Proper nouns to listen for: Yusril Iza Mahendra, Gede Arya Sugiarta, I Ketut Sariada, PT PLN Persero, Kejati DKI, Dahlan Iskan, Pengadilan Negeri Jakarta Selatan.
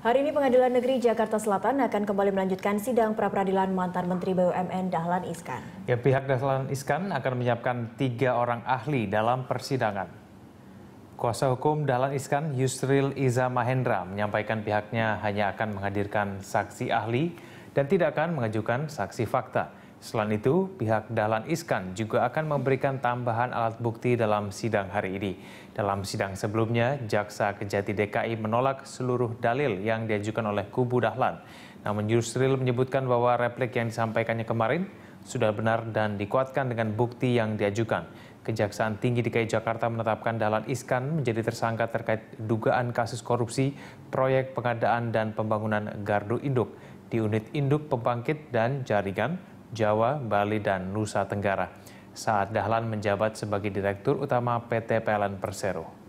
Hari ini Pengadilan Negeri Jakarta Selatan akan kembali melanjutkan sidang pra-peradilan mantan Menteri BUMN Dahlan Iskan. Ya, pihak Dahlan Iskan akan menyiapkan 3 orang ahli dalam persidangan. Kuasa hukum Dahlan Iskan, Yusril Iza Mahendra, menyampaikan pihaknya hanya akan menghadirkan saksi ahli dan tidak akan mengajukan saksi fakta. Selain itu, pihak Dahlan Iskan juga akan memberikan tambahan alat bukti dalam sidang hari ini. Dalam sidang sebelumnya, Jaksa Kejati DKI menolak seluruh dalil yang diajukan oleh kubu Dahlan. Namun Yusril menyebutkan bahwa replik yang disampaikannya kemarin sudah benar dan dikuatkan dengan bukti yang diajukan. Kejaksaan Tinggi DKI Jakarta menetapkan Dahlan Iskan menjadi tersangka terkait dugaan kasus korupsi, proyek pengadaan dan pembangunan gardu induk di unit induk pembangkit dan jaringan Jawa, Bali, dan Nusa Tenggara saat Dahlan menjabat sebagai Direktur Utama PT PLN Persero.